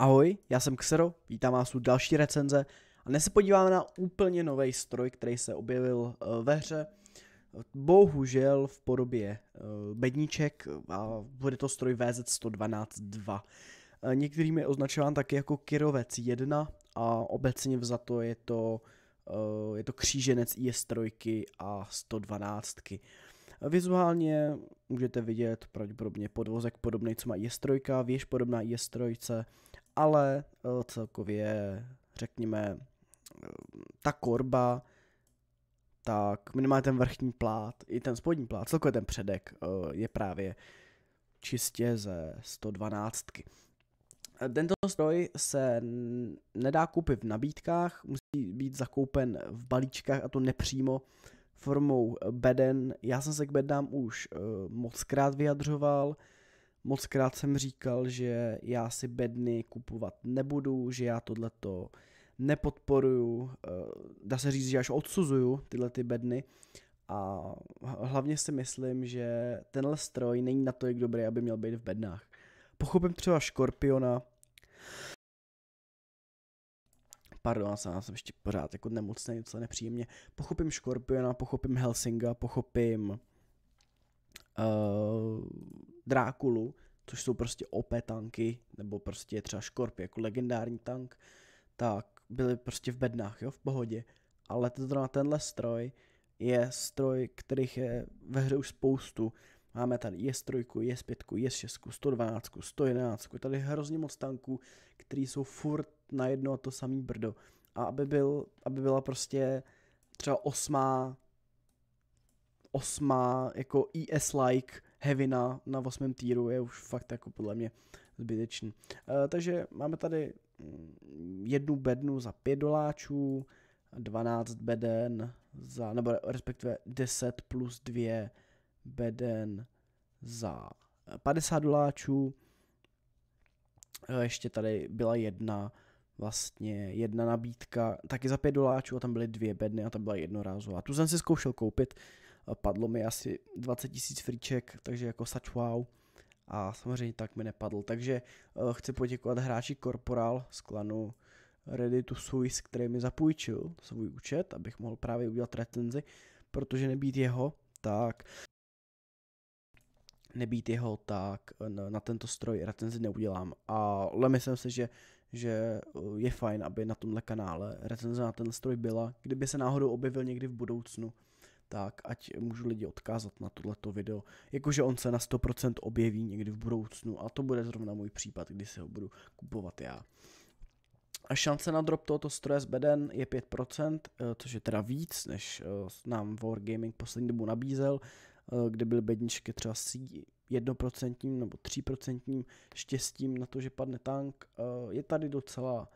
Ahoj, já jsem Ksero, vítám vás u další recenze a dnes se podíváme na úplně nový stroj, který se objevil ve hře. Bohužel v podobě bedníček a bude to stroj VZ-112-2. Některými je označován taky jako Kirovec-1 a obecně vzato je to kříženec IS-3 a 112. Vizuálně můžete vidět pravděpodobně podvozek podobný, co má IS-3, věž podobná IS-3, ale celkově, řekněme, ta korba, tak minimálně ten vrchní plát, i ten spodní plát, celkově ten předek je právě čistě ze 112. Tento stroj se nedá koupit v nabídkách, musí být zakoupen v balíčkách, a to nepřímo formou beden. Já jsem se k bednám už mockrát vyjadřoval, mockrát jsem říkal, že já si bedny kupovat nebudu, že já tohleto nepodporuju, dá se říct, že až odsuzuju tyhle ty bedny, a hlavně si myslím, že tenhle stroj není natolik dobrý, aby měl být v bednách. Pochopím třeba Škorpiona. Pardon, já jsem ještě pořád jako nemocný, docela nepříjemně. Pochopím Škorpiona, pochopím Helsinga, pochopím Drakulu, což jsou prostě OP tanky, nebo prostě třeba Škorpion jako legendární tank, tak byly prostě v bednách, jo, v pohodě. Ale tenhle stroj je stroj, kterých je ve hře už spoustu. Máme tady IS-3, IS-5, IS-6, 112, 111, tady je hrozně moc tanků, který jsou furt na jedno a to samý brdo. A aby byla prostě třeba osmá jako IS-like heavina na 8. týru je už fakt jako podle mě zbytečný. Takže máme tady jednu bednu za 5 doláčů, 12 beden za, nebo respektive 10 plus 2 beden za 50 doláčů. Ještě tady byla jedna nabídka, taky za 5 doláčů, a tam byly 2 bedny a tam byla jednorázová. Tu jsem si zkoušel koupit, padlo mi asi 20 000 friček, takže jako such wow. A samozřejmě tak mi nepadl, takže chci poděkovat hráči Corporal z klanu Ready to Swiss, který mi zapůjčil svůj účet, abych mohl právě udělat recenzi, protože nebýt jeho, tak na tento stroj recenzi neudělám. Ale myslím si, že je fajn, aby na tomhle kanále recenze na ten stroj byla. Kdyby se náhodou objevil někdy v budoucnu, tak ať můžu lidi odkázat na tohleto video. Jakože on se na 100% objeví někdy v budoucnu, a to bude zrovna můj případ, kdy si ho budu kupovat já. A šance na drop tohoto stroje z beden je 5%, což je teda víc, než nám Wargaming poslední dobu nabízel, kde byly bedničky třeba s 1% nebo 3% štěstím na to, že padne tank. Je tady docela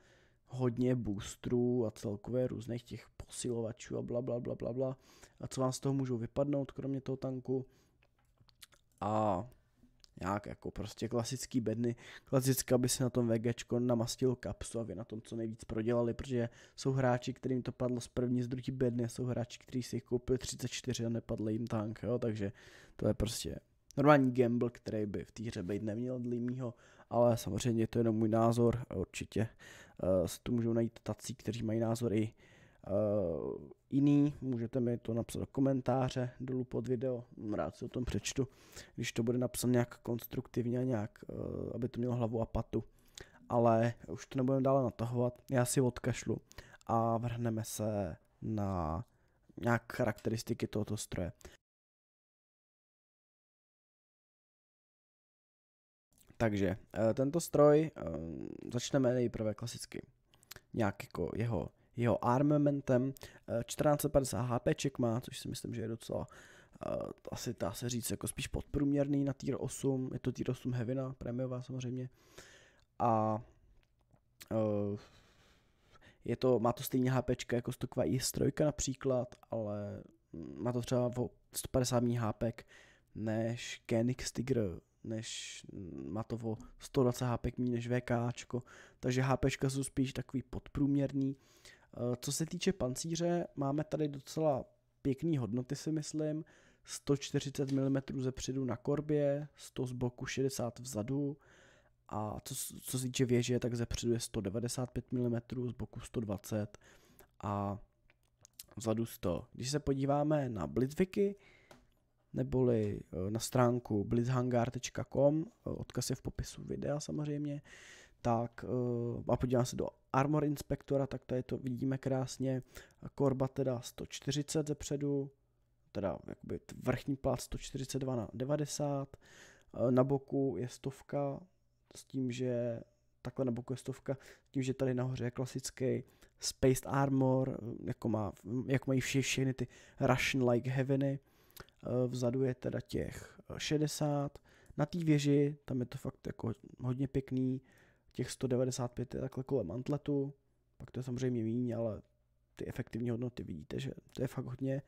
hodně boostrů a celkově různých těch posilovačů a blablabla. A co vám z toho můžou vypadnout, kromě toho tanku. A nějak jako prostě klasický bedny. Klasická by se na tom VGčko namastilo kapsu, aby na tom co nejvíc prodělali, protože jsou hráči, kterým to padlo z první, z druhé bedny, a jsou hráči, kteří si jich koupili 34 a nepadl jim tank, jo? Takže to je prostě normální gamble, který by v té hře být neměl dle mýho, ale samozřejmě je to jenom můj názor, a určitě se tu můžou najít tací, kteří mají názory jiný. Můžete mi to napsat do komentáře dolů pod video, rád si o tom přečtu, když to bude napsané nějak konstruktivně a nějak, aby to mělo hlavu a patu. Ale už to nebudeme dále natahovat, já si odkašlu a vrhneme se na nějak charakteristiky tohoto stroje. Takže tento stroj začneme nejprve klasicky nějak jako jeho armamentem. 1450 HPček má, což si myslím, že je docela asi dá se říct jako spíš podprůměrný na tier 8, je to tier 8 heavina, prémiová samozřejmě, a má to stejně HPčka jako stoková IS-3 například, ale má to třeba o 150 méně HPek než Jagdtiger, má to o 120 HPek méně než VKAčko, takže HPčka jsou spíš takový podprůměrný. Co se týče pancíře, máme tady docela pěkný hodnoty, si myslím. 140 mm zepředu na korbě, 100 z boku, 60 vzadu A co se týče věže, tak zepředu je 195 mm, z boku 120 a vzadu 100. Když se podíváme na Blitzwiki, neboli na stránku blitzhangar.com, odkaz je v popisu videa samozřejmě, tak a podívám se do Armor Inspectora, tak tady to vidíme krásně, korba teda 140 zepředu, teda jakoby vrchní plát 142 na 90, na boku je stovka, s tím, že takhle na boku je stovka, s tím, že tady nahoře je klasický Spaced Armor, jak mají všechny ty Russian-like heaveny. Vzadu je teda těch 60, na té věži, tam je to fakt jako hodně pěkný, těch 195 je takhle kolem antletu, pak to je samozřejmě míň, ale ty efektivní hodnoty vidíte, že to je fakt hodně.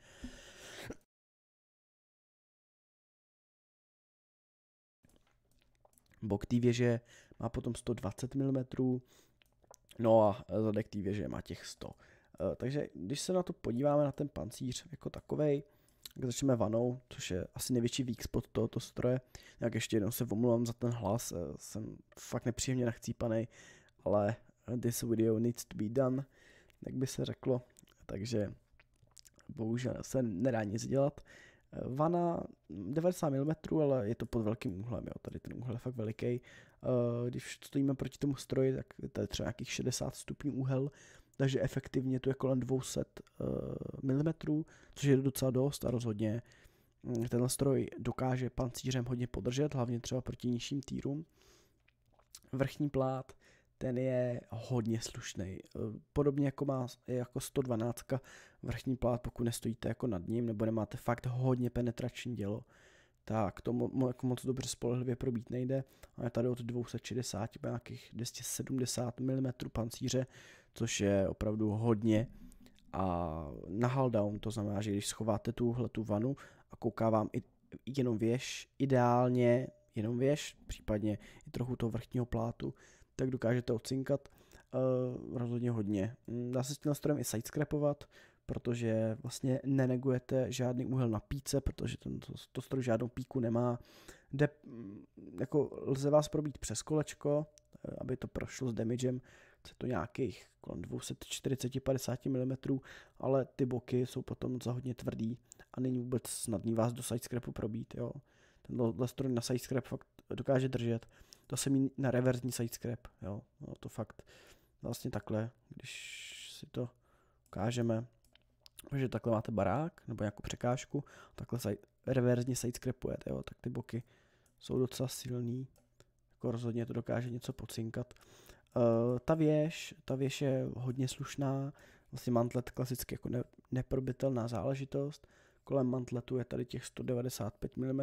Bok té věže má potom 120 mm, no a zadek té věže má těch 100. Takže když se na to podíváme, na ten pancíř jako takovej, tak začneme vanou, což je asi největší weak spot tohoto stroje. Jak ještě jednou se omluvám za ten hlas, jsem fakt nepříjemně nachcípanej, ale this video needs to be done, jak by se řeklo, takže bohužel se nedá nic dělat. Vana 90 mm, ale je to pod velkým úhlem, jo. Tady ten úhel je fakt veliký. Když stojíme proti tomu stroji, tak to je třeba nějakých 60 stupňů úhel, takže efektivně to je kolem 200 mm, což je docela dost a rozhodně tenhle stroj dokáže pancířem hodně podržet, hlavně třeba proti nižším týrům. Vrchní plát, ten je hodně slušný. Podobně jako má jako 112 vrchní plát, pokud nestojíte jako nad ním, nebo nemáte fakt hodně penetrační dělo, tak to jako moc dobře spolehlivě probít nejde. A je tady od 260 nějakých 270 mm pancíře, což je opravdu hodně. A na hull down to znamená, že když schováte tuhletu vanu a kouká vám jenom věž, ideálně jenom věž, případně i trochu toho vrchního plátu, tak dokážete ocinkat rozhodně hodně. Dá se s tím strojem i sidescrapovat, protože vlastně nenegujete žádný úhel na píce, protože to stroj žádnou píku nemá. Jako lze vás probít přes kolečko, aby to prošlo s damagem, je to nějakých kolem 240-50 mm, ale ty boky jsou potom za hodně tvrdý a není vůbec snadný vás do sidescrapu probít. Jo. Tenhle stroj na sidescrap fakt dokáže držet. To se mi na reverzní sidescrap, jo, no to fakt vlastně takhle, když si to ukážeme, že takhle máte barák, nebo nějakou překážku, takhle reverzní sidescrapujete, jo, tak ty boky jsou docela silný, jako rozhodně to dokáže něco pocinkat. Ta věž je hodně slušná, vlastně mantlet klasicky jako neprobitelná záležitost. Kolem mantletu je tady těch 195 mm,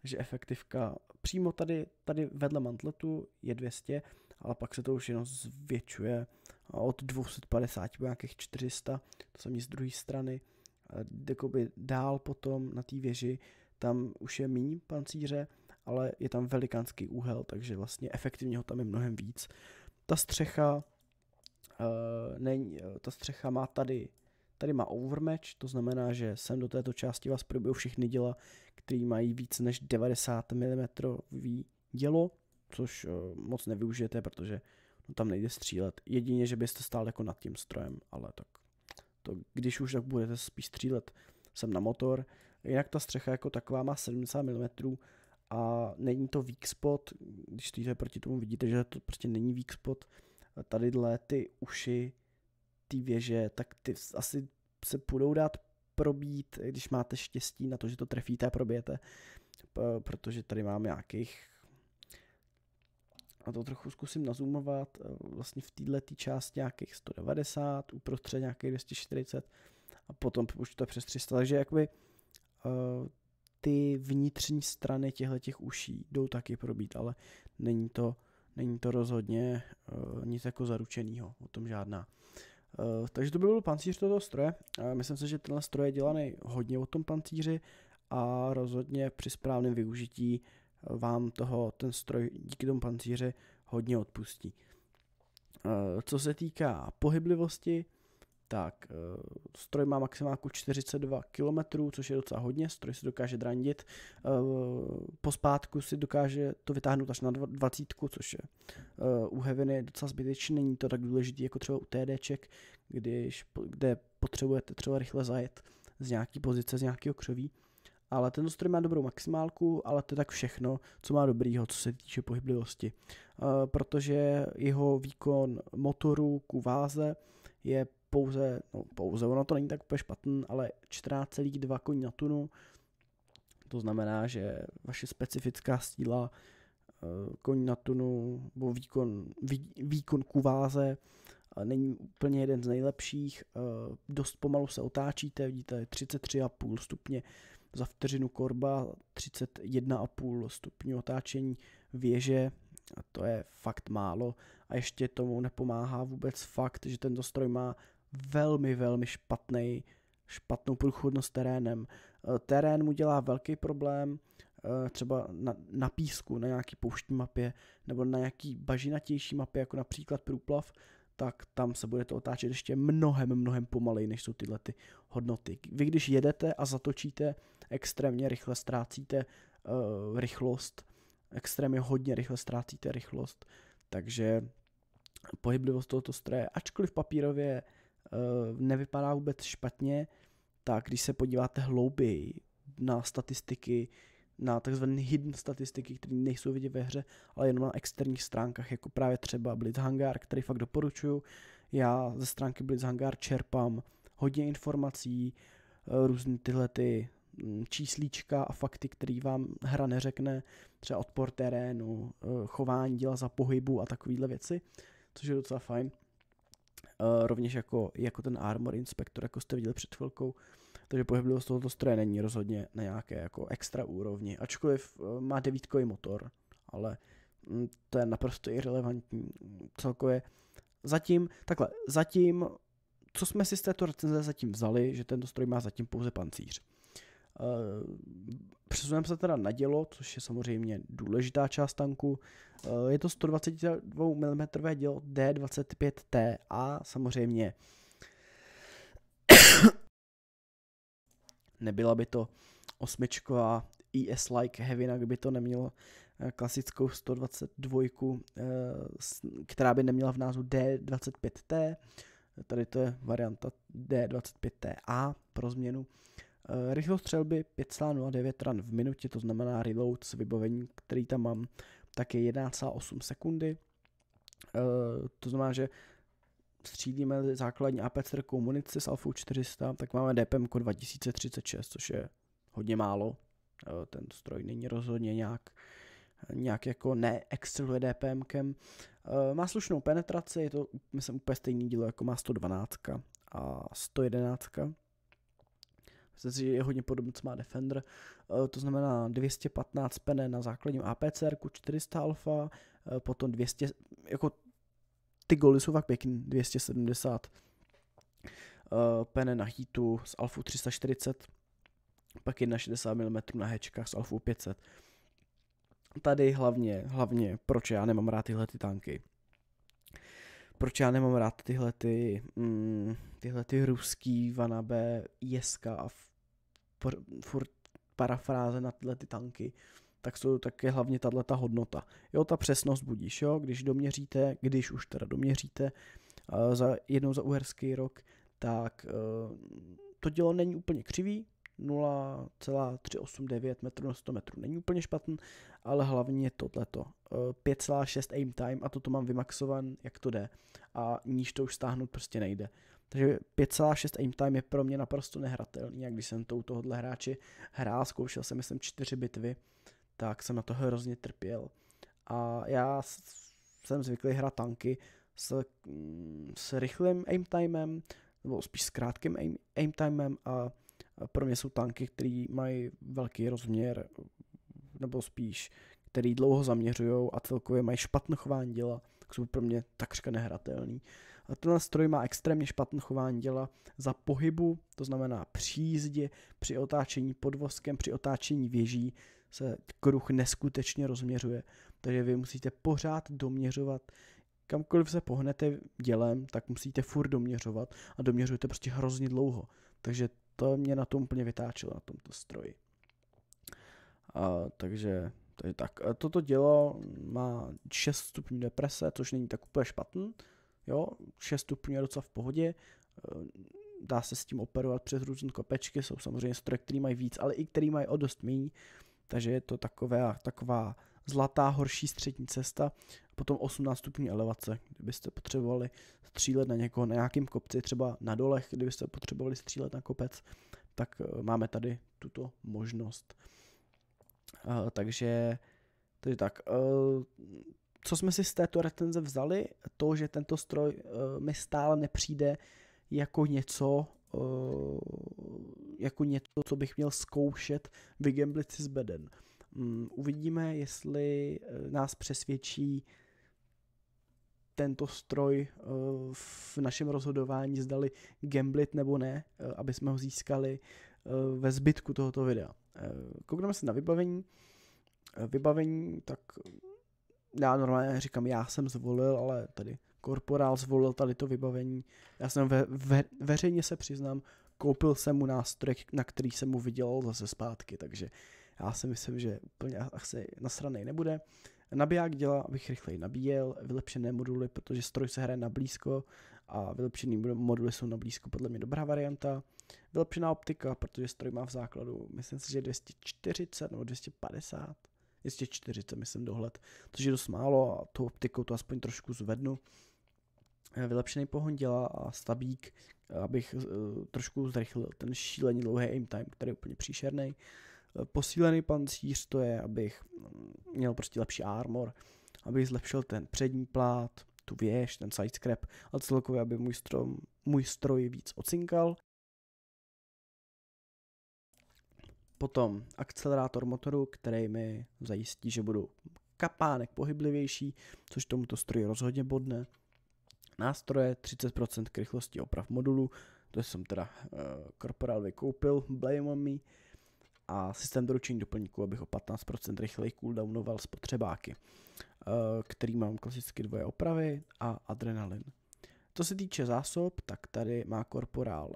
takže efektivka přímo tady vedle mantletu je 200, ale pak se to už jenom zvětšuje od 250 nějakých 400, to samý z druhé strany. Jakoby dál potom na té věži, tam už je míň pancíře, ale je tam velikánský úhel, takže vlastně efektivně ho tam je mnohem víc. Ta střecha má tady má overmatch, to znamená, že sem do této části vás probijou všechny děla, které mají víc než 90 mm dělo, což moc nevyužijete, protože tam nejde střílet. Jedině, že byste stál jako nad tím strojem, ale tak to, když už tak budete spíš střílet sem na motor. Jinak ta střecha jako taková má 70 mm a není to weak spot, když stojíte proti tomu, vidíte, že to prostě není weak spot. Tadyhle ty uši ty věže, tak ty asi se budou dát probít, když máte štěstí na to, že to trefíte a probijete, protože tady mám nějakých, a to trochu zkusím nazumovat, vlastně v této části nějakých 190, uprostřed nějakých 240 a potom už to je přes 300, takže jakoby ty vnitřní strany těchto uší jdou taky probít, ale není to rozhodně nic jako zaručenýho, o tom žádná. Takže to by byl pancíř tohoto stroje. Myslím si, že tenhle stroj je dělaný hodně o tom pancíři a rozhodně při správném využití vám ten stroj díky tomu pancíři hodně odpustí. Co se týká pohyblivosti, Tak, stroj má maximálku 42 km, což je docela hodně, stroj si dokáže drandit. Pospátku si dokáže to vytáhnout až na 20, což je u Heavy docela zbytečný, není to tak důležitý jako třeba u TDček, kde potřebujete třeba rychle zajet z nějaký pozice, z nějakého křoví. Ale ten stroj má dobrou maximálku, ale to je tak všechno, co má dobrýho, co se týče pohyblivosti. Protože jeho výkon motoru ku váze je pouze, ono to není tak úplně špatný, ale 14,2 koní na tunu. To znamená, že vaše specifická síla koní na tunu, nebo výkon ku váze není úplně jeden z nejlepších. Dost pomalu se otáčíte, vidíte 33,5 stupně za vteřinu korba, 31,5 stupňů otáčení věže, a to je fakt málo. A ještě tomu nepomáhá vůbec fakt, že tento stroj má velmi, velmi špatnou průchodnost terénem. Terén mu dělá velký problém, třeba na písku, na nějaký pouštní mapě, nebo na nějaký bažinatější mapě, jako například průplav, tak tam se budete otáčet ještě mnohem pomaleji, než jsou tyhle ty hodnoty. Vy když jedete a zatočíte, extrémně rychle ztrácíte rychlost, extrémně hodně rychle ztrácíte rychlost, takže pohyblivost tohoto stroje, ačkoliv papírově nevypadá vůbec špatně, tak když se podíváte hlouběji na statistiky, na takzvané hidden statistiky, které nejsou vidět ve hře, ale jenom na externích stránkách, jako právě třeba Blitzhangar, který fakt doporučuju. Já ze stránky Blitzhangar čerpám hodně informací, různé tyhle ty číslíčka a fakty, které vám hra neřekne, třeba odpor terénu, chování děla za pohybu a takovéhle věci, což je docela fajn. Rovněž jako ten Armor Inspector, jako jste viděli před chvilkou. Takže pohyblivost tohoto stroje není rozhodně na nějaké jako extra úrovni, ačkoliv má 9kový motor, ale to je naprosto irrelevantní celkově. Zatím, co jsme si z této recenze zatím vzali, že tento stroj má zatím pouze pancíř. Přesuneme se teda na dělo, což je samozřejmě důležitá část tanku. Je to 122 mm dělo D-25TA, samozřejmě nebyla by to osmičková IS-like Heavina, kdyby to nemělo klasickou 122, která by neměla v názvu D-25T. Tady to je varianta D-25TA pro změnu. Rychlost střelby 5,09 ran v minutě, to znamená reload s vybavením, který tam mám, tak je 1,8 sekundy. To znamená, že střílíme základní APCR munici s Alfou 400, tak máme DPM 2036, což je hodně málo. Ten stroj není rozhodně nějak jako neexceluje DPMkem. Má slušnou penetraci, je to myslím úplně stejný dílo, jako má 112 a 111. Myslím si, že je hodně podobný, co má Defender. To znamená 215 pene na základním APCR, 400 alfa, potom 200, jako ty goly jsou fakt pěkný, 270 pene na heatu s alfou 340, pak 1,60 mm na hečkách s alfou 500. Tady hlavně, proč já nemám rád tyhle ty tanky. Proč já nemám rád tyhle ty ruský vanabé jeska a furt parafráze na tyhle ty tanky, tak jsou také hlavně tato hodnota. Jo, ta přesnost budíš, jo, když už teda doměříte za uherský rok, tak to dělo není úplně křivý, 0,389 metrů na 100 metrů není úplně špatný, ale hlavně tohleto, 5,6 aim time a toto mám vymaxovan, jak to jde, a níž to už stáhnout prostě nejde. Takže 5,6 aim time je pro mě naprosto nehratelný, a když jsem to u tohohle hráče hrál, zkoušel jsem myslím 4 bitvy, tak jsem na to hrozně trpěl. A já jsem zvyklý hrát tanky s rychlým aim timem, nebo spíš s krátkým aim timem, a pro mě jsou tanky, které mají velký rozměr, nebo spíš, který dlouho zaměřují a celkově mají špatné chování děla, tak jsou pro mě takřka nehratelný. A tenhle stroj má extrémně špatné chování děla za pohybu, to znamená při jízdě, při otáčení podvozkem, při otáčení věží se kruh neskutečně rozměřuje, takže vy musíte pořád doměřovat Kamkoliv se pohnete dělem, tak musíte furt doměřovat a doměřujete prostě hrozně dlouho. Takže to mě na tom úplně vytáčelo, na tomto stroji. Takže tak. Toto dělo má 6 stupňů deprese, což není tak úplně špatný. Jo, 6 stupňů je docela v pohodě. Dá se s tím operovat přes různé kopečky, jsou samozřejmě stroje, které mají víc, ale i který mají o dost méně. Takže je to taková zlatá horší střední cesta. Potom 18 stupňů elevace, kdybyste potřebovali střílet na někoho na nějakém kopci, třeba na dolech, kdybyste potřebovali střílet na kopec, tak máme tady tuto možnost. Takže tak. Co jsme si z této retenze vzali? To, že tento stroj mi stále nepřijde jako něco, co bych měl zkoušet vygamblit si z beden. Uvidíme, jestli nás přesvědčí tento stroj v našem rozhodování, zdali gamblit nebo ne, aby jsme ho získali ve zbytku tohoto videa. Koukneme se na vybavení. Vybavení, tak já normálně říkám, já jsem zvolil, ale tady korporál zvolil tady to vybavení. Já jsem veřejně se přiznám, koupil jsem mu nástroj, na který jsem mu vydělal zase zpátky, takže já si myslím, že úplně asi nasranej nebude. Nabiják dělá, abych rychleji nabíjel, vylepšené moduly, protože stroj se hraje na blízko a vylepšené moduly jsou na blízko, podle mě dobrá varianta. Vylepšená optika, protože stroj má v základu, myslím si, že 240 nebo 250, 240 myslím dohled, což je dost málo a tou optikou to aspoň trošku zvednu. Vylepšený pohon dělá a stabík, abych trošku zrychlil ten šíleně dlouhý aim time, který je úplně příšerný. Posílený pancíř, to je, abych měl prostě lepší armor, abych zlepšil ten přední plát, tu věž, ten side scrap a celkově, aby můj stroj víc ocinkal. Potom akcelerátor motoru, který mi zajistí, že budu kapánek pohyblivější, což tomuto stroji rozhodně bodne. Nástroje 30% k rychlosti oprav modulu, to jsem teda korporál vykoupil, blame on me. A systém doručení doplňků, abych o 15% rychleji cooldownoval spotřebáky, který mám klasicky dvoje opravy a adrenalin. Co se týče zásob, tak tady má korporál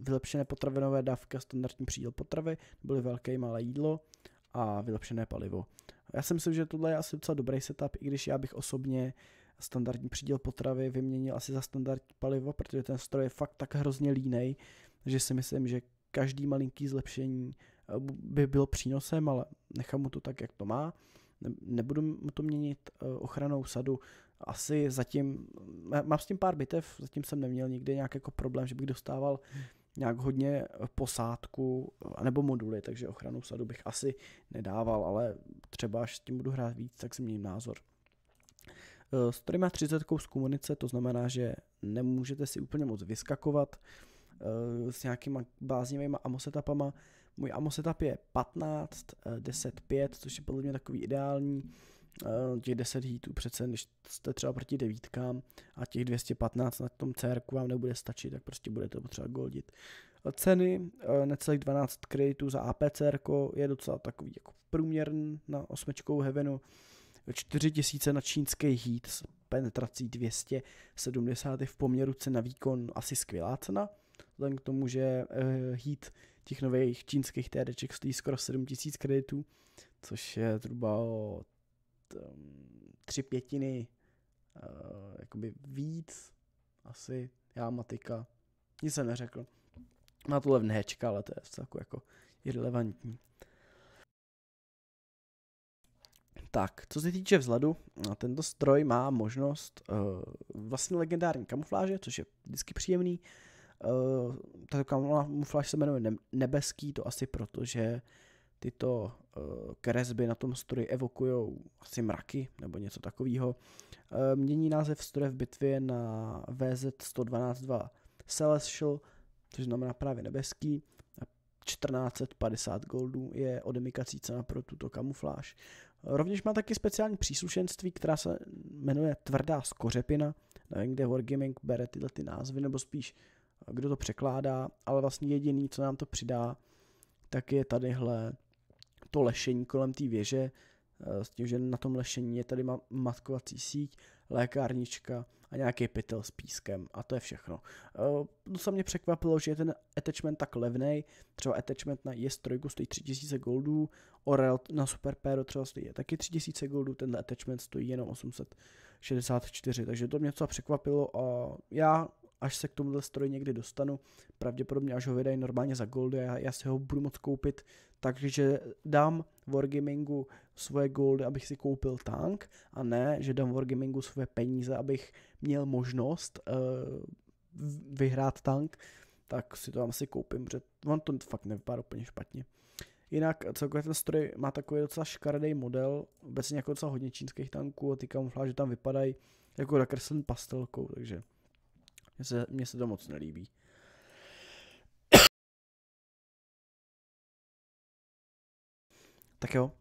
vylepšené potravinové dávky a standardní příděl potravy, byly velké i malé jídlo a vylepšené palivo. Já si myslím, že tohle je asi docela dobrý setup, i když já bych osobně standardní příděl potravy vyměnil asi za standardní palivo, protože ten stroj je fakt tak hrozně línej, že si myslím, že každý malinký zlepšení by bylo přínosem, ale nechám mu to tak, jak to má. Nebudu mu to měnit. Ochranou sadu asi zatím, mám s tím pár bitev, zatím jsem neměl nikdy nějaký jako problém, že bych dostával nějak hodně posádku nebo moduly, takže ochranu sadu bych asi nedával, ale třeba až s tím budu hrát víc, tak si měním názor. Stroj má 30 kousků munice, to znamená, že nemůžete si úplně moc vyskakovat s nějakýma bláznivýma amosetapama. Můj amosetap je 15, 10, 5, což je podle mě takový ideální. Těch 10 hitů přece, když jste třeba proti devítkám a těch 215 na tom CR-ku vám nebude stačit, tak prostě budete potřeba goldit. Ceny necelých 12 kreditů za APCR je docela takový jako průměrný na osmičkou heavenu. 4000 na čínský hit s penetrací 270 v poměru cena výkon asi skvělá cena. Vzhledem k tomu, že hit těch nových čínských TDček stojí skoro 7000 kreditů, což je zhruba o 3/5 jakoby víc, asi já matika, nic jsem neřekl. Má to levné hečka, ale to je celku jako irrelevantní. Tak, co se týče vzhledu, tento stroj má možnost vlastně legendární kamufláže, což je vždycky příjemný. Ta kamufláž se jmenuje nebeský, to asi proto, že tyto kresby na tom stroji evokují asi mraky nebo něco takového. Mění název stroje v bitvě na VZ 112 Celestial, což znamená právě nebeský. 1450 goldů je odemykací cena pro tuto kamufláž. Rovněž má taky speciální příslušenství, která se jmenuje tvrdá skořepina. Nevím, kde Wargaming bere tyhle ty názvy, nebo spíš kdo to překládá, ale vlastně jediný, co nám to přidá, tak je tadyhle to lešení kolem té věže, s tím, že na tom lešení je tady matkovací síť, lékárnička a nějaký pytel s pískem a to je všechno. Co mě překvapilo, že je ten attachment tak levný, třeba attachment na IS-3 stojí 3000 goldů, Orel na superpéro třeba stojí taky 3000 goldů, tenhle attachment stojí jenom 864, takže to mě docela překvapilo a já, až se k tomuhle stroji někdy dostanu, pravděpodobně až ho vydají normálně za goldy, já si ho budu moc koupit, takže dám Wargamingu svoje goldy, abych si koupil tank, a ne, že dám Wargamingu svoje peníze, abych měl možnost vyhrát tank, tak si to asi koupím, protože on to fakt nevypadá úplně špatně. Jinak celkově ten stroj má takový docela škaredý model, obecně jako docela hodně čínských tanků a ty kamufláže tam vypadají jako nakreslen pastelkou, takže mně se to moc nelíbí. Tak jo,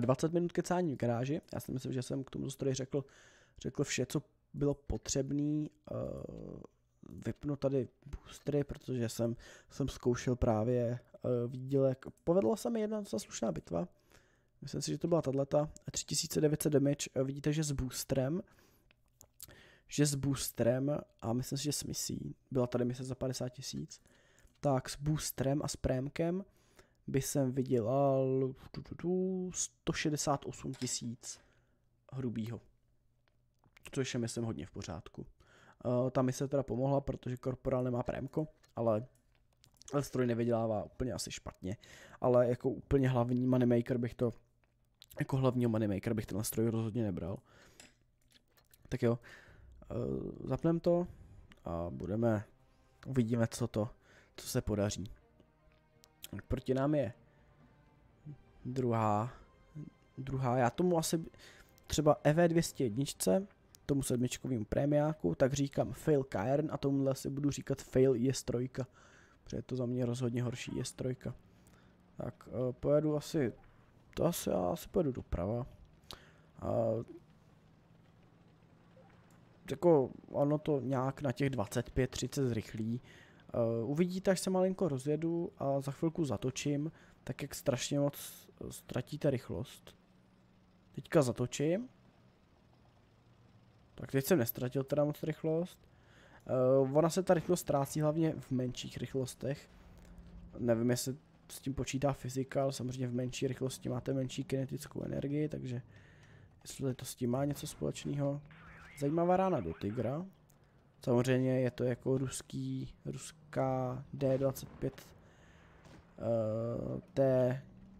20 minut kecání v garáži, já si myslím, že jsem k tomu stroji řekl vše, co bylo potřebné. Vypnu tady boostery, protože jsem zkoušel právě výdělek. Povedla se mi jedna docela slušná bitva, myslím si, že to byla tato, 3900 damage, vidíte, že s boostrem, a myslím si, že s misí, byla tady mise za 50 000, tak s boostrem a s prémkem by jsem vydělal 168 000 hrubýho, což je myslím hodně v pořádku. Ta mise teda pomohla, protože korporál nemá prémko, ale stroj nevydělává úplně asi špatně, ale jako úplně hlavní moneymaker bych to, jako hlavního moneymaker bych tenhle stroj rozhodně nebral. Tak jo, zapneme to a uvidíme, co se podaří. Proti nám je druhá, já tomu asi třeba EV 201, tomu sedmičkovému prémiáku, tak říkám fail Kairn a tomuhle asi budu říkat fail IS-3, protože je to za mě rozhodně horší IS-3. Tak pojedu asi, pojedu doprava. Jako ono to nějak na těch 25-30 zrychlí. Uvidíte, až se malinko rozjedu a za chvilku zatočím, tak jak strašně moc ztratíte rychlost. Teďka zatočím. Tak teď jsem nestratil teda moc rychlost. Ona se ta rychlost ztrácí hlavně v menších rychlostech. Nevím, jestli s tím počítá fyzika, ale samozřejmě v menší rychlosti máte menší kinetickou energii, takže jestli to s tím má něco společného. Zajímavá rána do Tigra. Samozřejmě je to jako ruská D-25T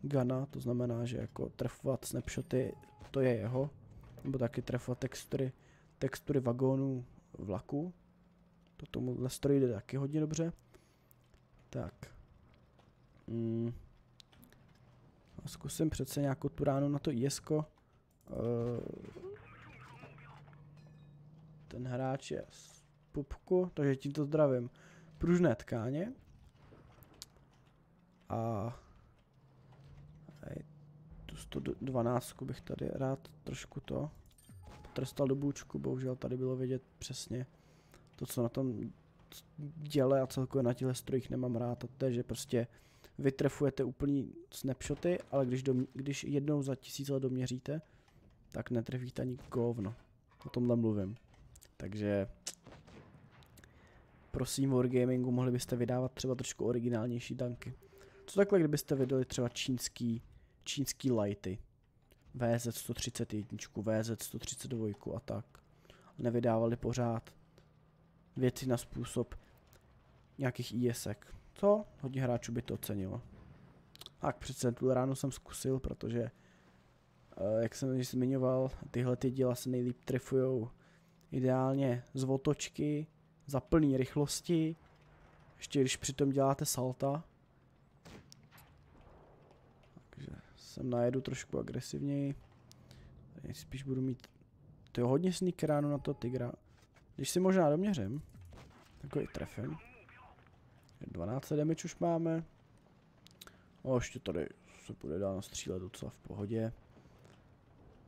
Gana, to znamená, že jako trefovat snapshoty, to je jeho. Nebo taky trefovat textury vagónů vlaku. To tomuhle stroji jde taky hodně dobře. Tak. A zkusím přece nějakou tu ránu na to IS-ko. Ten hráč je z pupku, takže tímto zdravím. Pružné tkáně. A tu 112 bych tady rád trošku to potrestal do bůčku, bohužel tady bylo vidět přesně to, co na tom děle a celkově na těchto strojích nemám rád. A to je, že prostě vytrefujete úplný snapshoty, ale když jednou za 1000 let doměříte, tak netrefíte ani kovno. O tomhle mluvím. Takže prosím, Wargamingu, mohli byste vydávat třeba trošku originálnější tanky. Co takhle, kdybyste vydali třeba čínský lighty, VZ 131, VZ 132 a tak. Nevydávali pořád věci na způsob nějakých ISek. Co? Hodně hráčů by to ocenilo. Tak přece tu ráno jsem zkusil, protože jak jsem již zmiňoval, tyhle ty díla se nejlíp trefujou ideálně z otočky, za plný rychlosti, ještě když přitom děláte salta. Takže sem najedu trošku agresivněji. Spíš budu mít hodně sneak ránu na to Tigra. Když si možná doměřím, takový trefem. 12 damage už máme. O, ještě tady se bude dál nastřílet docela v pohodě.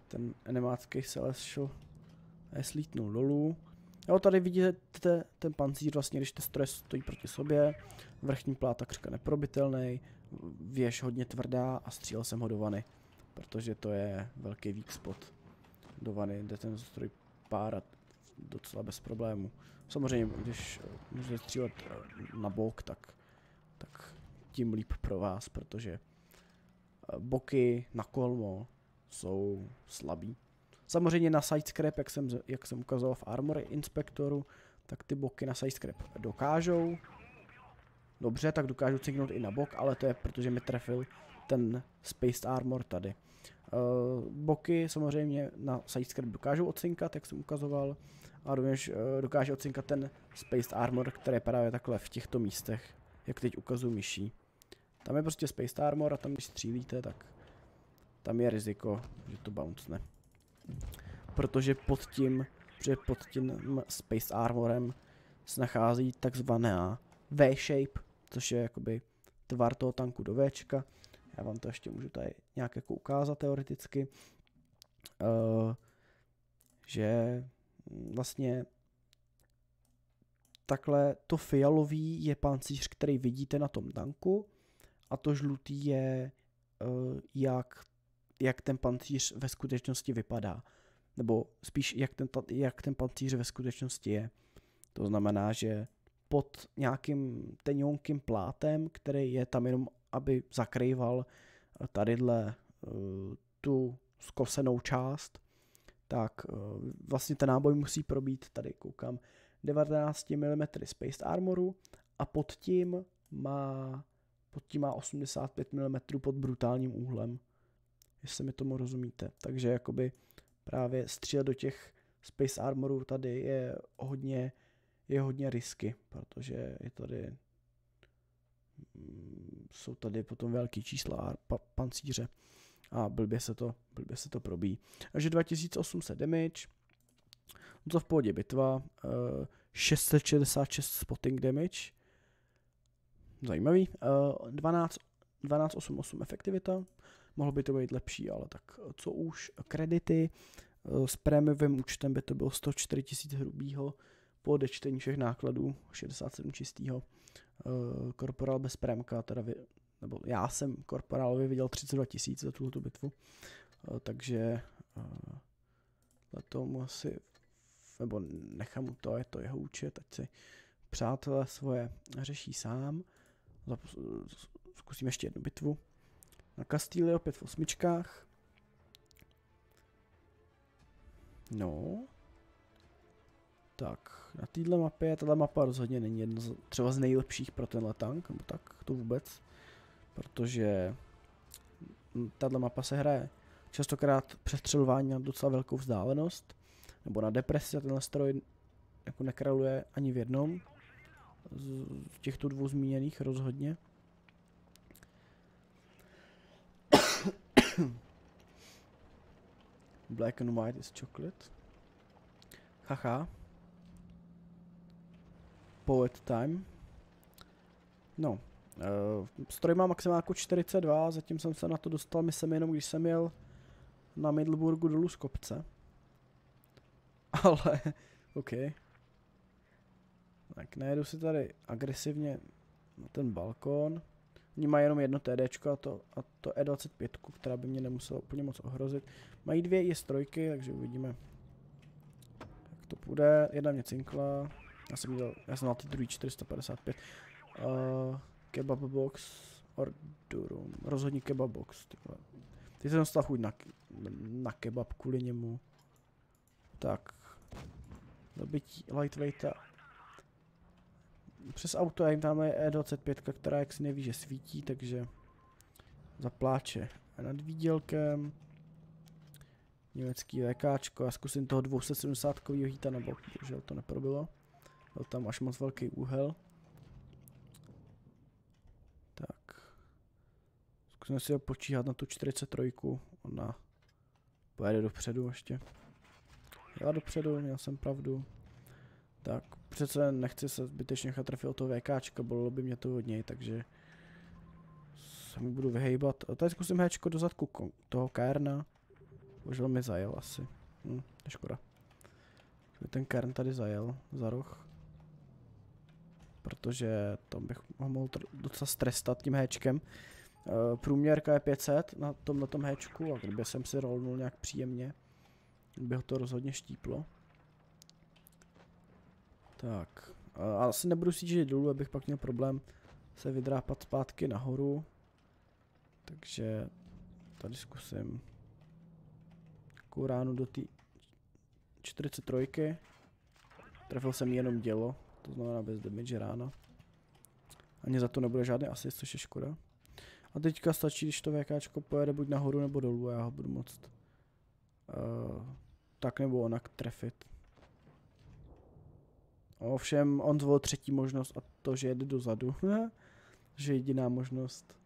Ten enemácký Celestial je slítnul dolů. Jo, tady vidíte ten pancíř, vlastně, když ty stroje stojí proti sobě. Vrchní pláta křka neprobitelný, věž hodně tvrdá a střílel jsem ho do vany. protože to je velký weak spot. Do vany jde ten stroj párat docela bez problému. Samozřejmě, když můžete střílet na bok, tak tím líp pro vás, protože boky na kolmo jsou slabý. Samozřejmě na sidescrap, jak jsem ukazoval v Armor Inspectoru, tak ty boky na sidescrap dokážou. Dobře, tak dokážu cignout i na bok, ale to je protože mi trefil ten Spaced Armor tady. Boky samozřejmě na sidescrap dokážou odcinkat, jak jsem ukazoval, a rovněž dokáže odcinkat ten Spaced Armor, který je právě takhle v těchto místech, jak teď ukazuju myší. Tam je prostě Spaced Armor a tam, když střílíte, tak tam je riziko, že to bouncne. Protože pod tím Spaced Armorem se nachází takzvaná V-shape, což je jakoby tvar toho tanku do Včka. Já vám to ještě můžu tady nějak jako ukázat teoreticky, že vlastně takhle to fialový je pancíř, který vidíte na tom tanku, a to žlutý je jak ten pancíř ve skutečnosti vypadá, nebo spíš jak ten pancíř ve skutečnosti je. To znamená, že pod nějakým tenionkým plátem, který je tam jenom, aby zakrýval tadyhle tu skosenou část, tak vlastně ten náboj musí probít, tady koukám, 19 mm Spaced Armoru a pod tím má 85 mm pod brutálním úhlem, jestli mi tomu rozumíte. Takže jakoby právě střílet do těch Spaced Armorů tady je hodně risky, protože jsou tady potom velký čísla a pancíře a blbě se to probíjí. Takže 2800 damage, to v pohodě bitva, 666 spotting damage, zajímavý, 1288 efektivita, mohlo by to být lepší, ale tak co už, kredity, s prémiovým účtem by to bylo 104 000 hrubýho, po odečtení všech nákladů, 67 čistýho, korporál bez prémka, nebo já jsem korporálovi viděl 32 tisíc za tuto bitvu, takže tomu asi, nebo nechám mu to, je to jeho účet, ať si přátelé svoje řeší sám. Zkusím ještě jednu bitvu. Na Castile opět v osmičkách. No. Tak, na této mapě, tato mapa rozhodně není jedna třeba z nejlepších pro tenhle tank, nebo tak to vůbec, protože tato mapa se hraje častokrát přestřelování na docela velkou vzdálenost, nebo na depresi, a tenhle stroj jako nekraluje ani v jednom z těchto dvou zmíněných rozhodně. Black and white is chocolate. Haha. Poet time. No, stroj má maximálku 42, zatím jsem se na to dostal, myslím jenom, když jsem jel na Middelburgu dolů z kopce. Ale, OK. Tak nejedu si tady agresivně na ten balkon. Oni mají jenom jedno TDčko a to E25, která by mě nemusela úplně moc ohrozit. Mají dvě IS-3, takže uvidíme, jak to půjde. Jedna mě cinkla. Já jsem dal ty druhý 455. Kebab box or durum. Rozhodně kebab box. Teď jsem dostal chuť na kebab kvůli němu. Tak. Zabití lightweighta. Přes auto, já jim tam je E25, která jak si neví, že svítí, takže zapláče. A nad výdělkem německý VKčko. Já zkusím toho 270kovýho hýta na bok, protože to neprobilo. Byl tam až moc velký úhel. Tak. Zkusíme si ho počíhat na tu 43. Ona pojede dopředu ještě. Jela dopředu, měl jsem pravdu. Tak přece nechci se zbytečně nechat trefit o toho VKčka, bolelo by mě to hodně, takže se mu budu vyhejbat. A tady zkusím Hčko do zadku toho Kairna. Božel mi zajel asi. Škoda. Ten Kairn tady zajel za roh. Protože tam bych ho mohl docela strestat tím Hčkem. Průměrka je 500 na tom hečku a kdyby jsem si rolnul nějak příjemně, by ho to rozhodně štíplo. Tak, asi nebudu si jít dolů, abych pak měl problém se vydrápat zpátky nahoru. Takže tady zkusím takovou ránu do té 43. Trefil jsem jenom dělo, to znamená bez damage rána. Ani za to nebude žádný asist, což je škoda. A teďka stačí, když to VKčko pojede buď nahoru nebo dolů a já ho budu moct tak nebo onak trefit. Ovšem on zvolil třetí možnost a to, že jede dozadu, že jediná možnost,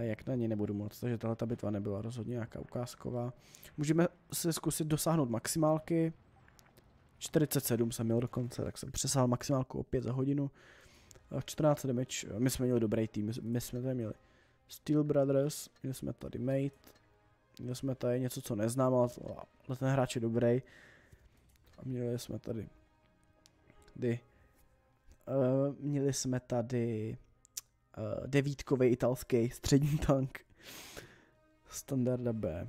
jak na ní nebudu moct, takže tahle bitva nebyla rozhodně nějaká ukázková. Můžeme se zkusit dosáhnout maximálky, 47 jsem měl dokonce, tak jsem přesáhl maximálku o 5 za hodinu. 14 damage, my jsme měli dobrý tým, my jsme tady měli Steel Brothers, měli jsme tady Mate, měli jsme tady něco, co neznám, ale ten hráč je dobrý. A měli jsme tady devítkový italský střední tank, standarda B,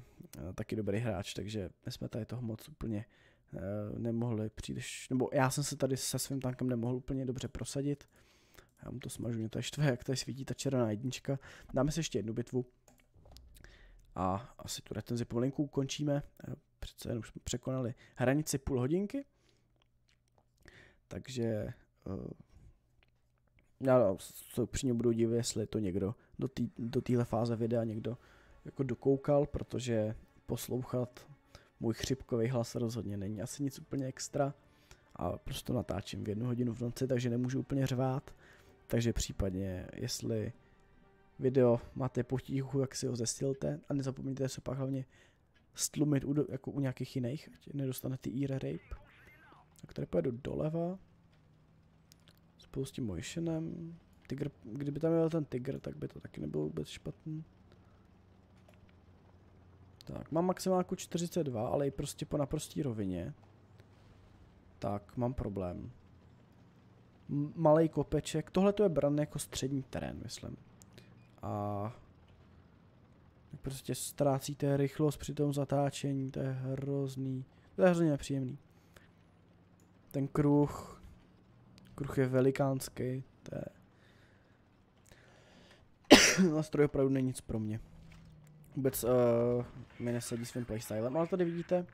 taky dobrý hráč, takže my jsme tady toho moc úplně nemohli příliš, nebo já jsem se tady se svým tankem nemohl úplně dobře prosadit. Já mu to smažu, mě tady štve, jak tady svítí ta červená jednička. Dáme si ještě jednu bitvu a asi tu retenzi pomalinku ukončíme. Přece jen už jsme překonali hranici půl hodinky. Takže já se upřímně budu divit, jestli to někdo do téhle fáze videa někdo jako dokoukal, protože poslouchat můj chřipkový hlas rozhodně není asi nic úplně extra a prostě natáčím v 1 hodinu v noci, takže nemůžu úplně řvát. Takže případně, jestli video máte potíchu, jak si ho zesilte a nezapomeňte se pak hlavně stlumit jako u nějakých jiných, ať nedostanete ear rape. Tak tady pojedu doleva spolu s tím Mojšenem. Tigr, kdyby tam byl ten tygr, tak by to taky nebylo vůbec špatný. Tak, mám maximálku 42, ale i prostě po naprosté rovině. Tak, mám problém. Malej kopeček, tohle to je brané jako střední terén, myslím. A prostě ztrácíte rychlost při tom zatáčení, to je hrozný. To je hrozně nepříjemný. Ten kruh je velikánský, to je... Nástroj opravdu není nic pro mě. Vůbec mi nesedí svým playstylem, ale tady vidíte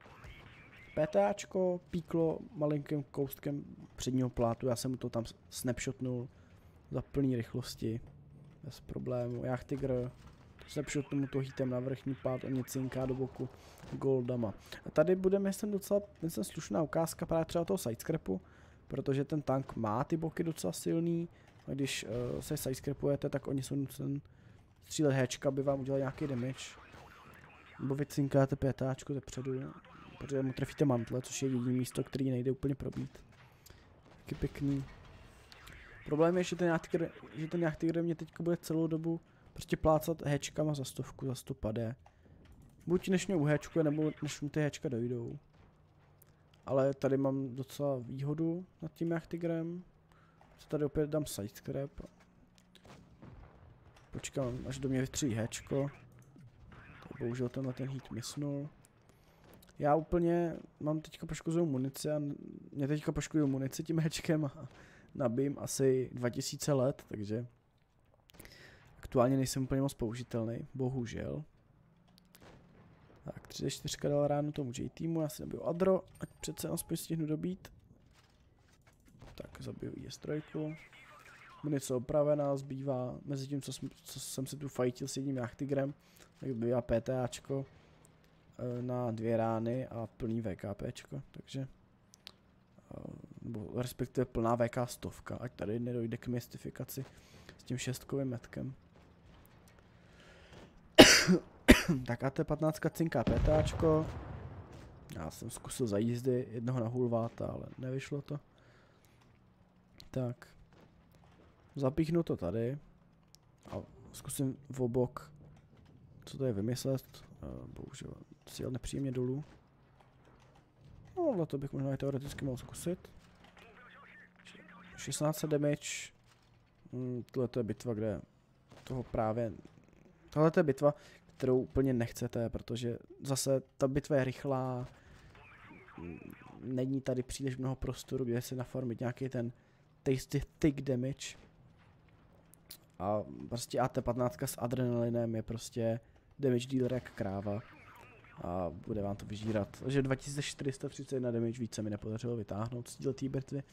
PTAčko píklo malinkým koustkem předního plátu, já jsem mu to tam snapshotnul za plný rychlosti, bez problému. Já Tigr snapshotnu mu to hitem na vrchní plát, on mě cinká do boku goldama. A tady bude myslím docela slušná ukázka právě třeba toho sidescrapu, protože ten tank má ty boky docela silný a když se sidescrapujete, tak oni jsou nucen střílet héčka, aby vám udělal nějaký damage. Nebo vy cinkáte PTAčko zepředu, protože mu trefíte mantle, což je jediné místo, který nejde úplně probít. Taky pěkný. Problém je, že ten Jagdtiger mě teď bude celou dobu prostě plácat héčkama za 100, za 150. Buď než mě uhéčkuje, nebo než mu ty héčka dojdou. Ale tady mám docela výhodu nad tím Jagdtigerem. Tady opět dám sidescrap. Počkám, až do mě vytří héčko. Bohužel tenhle ten heat misnul. Já úplně mám teďka poškozenou munici a mě teďka poškozují munici tím hečkem a nabím asi 2000 let, takže aktuálně nejsem úplně moc použitelný, bohužel. Tak 34 dal ráno tomu J-týmu, já si nabiju Adro, ať přece aspoň stihnu dobít. Tak zabiju IS-3. Munice opravená, zbývá mezi tím, co jsem se tu fajtil s jedním Jagdtigerem, tak zbývá PTAčko na 2 rány a plný VKPčko, takže nebo respektive plná VK100, ať tady nedojde k mystifikaci s tím 6kovým metkem. Tak AT15 cinká PTAčko. Já jsem zkusil za jízdy jednoho na hulváta, ale nevyšlo to. Tak zapíchnu to tady a zkusím v obok, co to je, vymyslet. Bohužel si jel nepříjemně dolů. No, ale to bych možná i teoreticky mohl zkusit. 16 damage. Tohle je bitva, kde toho právě Tohle je bitva, kterou úplně nechcete, protože zase ta bitva je rychlá, není tady příliš mnoho prostoru, kde si nafarmit nějaký ten tasty thick damage. A prostě AT15 s adrenalinem je prostě damage dealer jak kráva a bude vám to vyžírat. Takže 2431 damage více mi nepodařilo vytáhnout z této bitvy.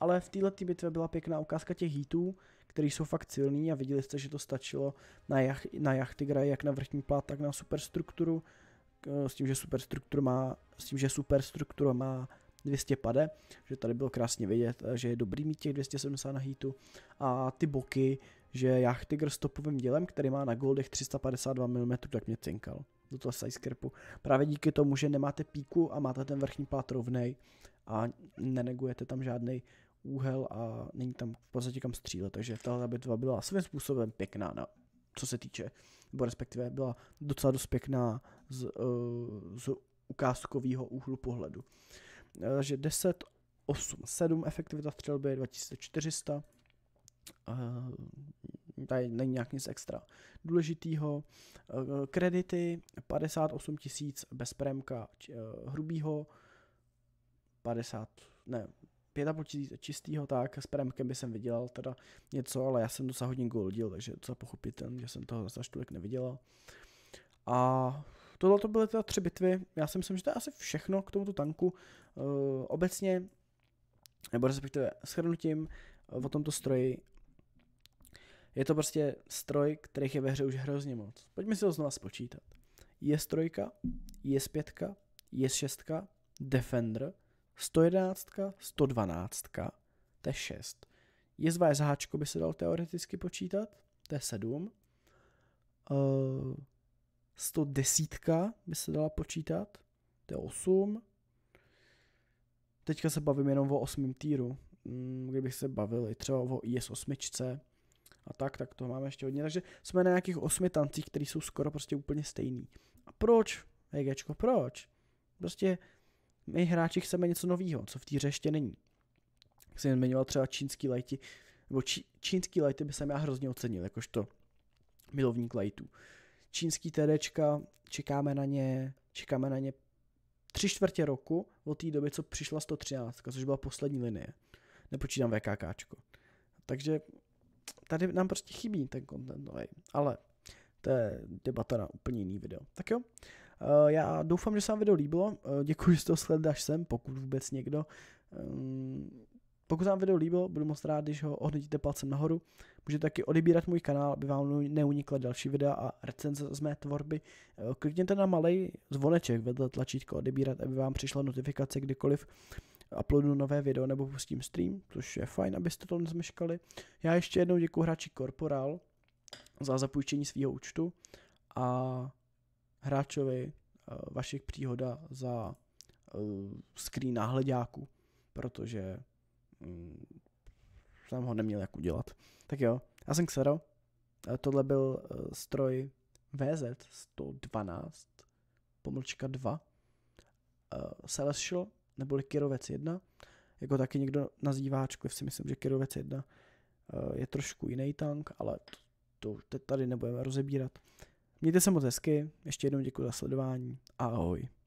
Ale v této bitvě byla pěkná ukázka těch hitů, který jsou fakt silný, a viděli jste, že to stačilo na Jagdtigera jak na vrchní plát, tak na superstrukturu. S tím, že superstruktura má 200 pade, že tady bylo krásně vidět, že je dobrý mít těch 270 na hitu, a ty boky, že Jagdtiger s topovým dělem, který má na goldech 352 mm, tak mě cinkal do toho sidescrapu. Právě díky tomu, že nemáte píku a máte ten vrchní plát rovnej a nenegujete tam žádný úhel a není tam v podstatě kam střílet, takže tahle bitva byla svým způsobem pěkná, na, co se týče, nebo respektive byla docela dost pěkná z ukázkového úhlu pohledu. Takže 10, 8, 7 efektivita střelby, 2400. Tady není nějak nic extra důležitýho. Kredity 58 000 bez prémka hrubýho, 5 500 čistýho, tak s prémkem by jsem vydělal teda něco, ale já jsem docela hodně goldil, takže je docela pochopitelný, že jsem toho zase až tolik nevydělal. A tohle to byly teda 3 bitvy. Já si myslím, že to je asi všechno k tomuto tanku. Obecně, nebo respektive shrnutím o tomto stroji, je to prostě stroj, kterých je ve hře už hrozně moc. Pojďme si ho znova spočítat. IS-3, IS-5, IS-6, Defender, 111, 112, to je 6. IS-2SHčko by se dal teoreticky počítat, to je 7. 110 by se dala počítat, to je 8. Teďka se bavím jenom o 8. týru, kdybych se bavil i třeba o IS-8 a tak to máme ještě hodně, takže jsme na nějakých 8 tancích, které jsou skoro prostě úplně stejný. A proč, VGčko, proč? Prostě my hráči chceme něco nového, co v té hře ještě není. Jak jsem zmiňoval třeba čínský lighty, nebo čínský lighty by jsem já hrozně ocenil, jakožto milovník lightů. Čínský TDčka, čekáme na ně 3/4 roku od té doby, co přišla 113, což byla poslední linie. Nepočítám VKKčko. Takže tady nám prostě chybí ten content nový, ale to je debata na úplně jiný video. Tak jo, já doufám, že se vám video líbilo, děkuji, že jste ho sledovali až sem, pokud vůbec někdo. Pokud vám video líbilo, budu moc rád, když ho ohnedíte palcem nahoru. Můžete taky odebírat můj kanál, aby vám neunikla další videa a recenze z mé tvorby. Klikněte na malý zvoneček vedle tlačítko odebírat, aby vám přišla notifikace, kdykoliv uploadu nové video nebo pustím stream, což je fajn, abyste to nezmeškali. Já ještě jednou děkuji hráči Corporal za zapůjčení svého účtu a hráčovi Vašek Příhoda za screen náhledáku, protože jsem ho neměl jak udělat. Tak jo, já jsem Ksero, tohle byl stroj VZ-112-2 Celestial, neboli Kirovets-1, jako taky někdo nazývá, ačkoliv si myslím, že Kirovets-1 je trošku jiný tank, ale to tady nebudeme rozebírat. Mějte se moc hezky, ještě jednou děkuji za sledování a ahoj.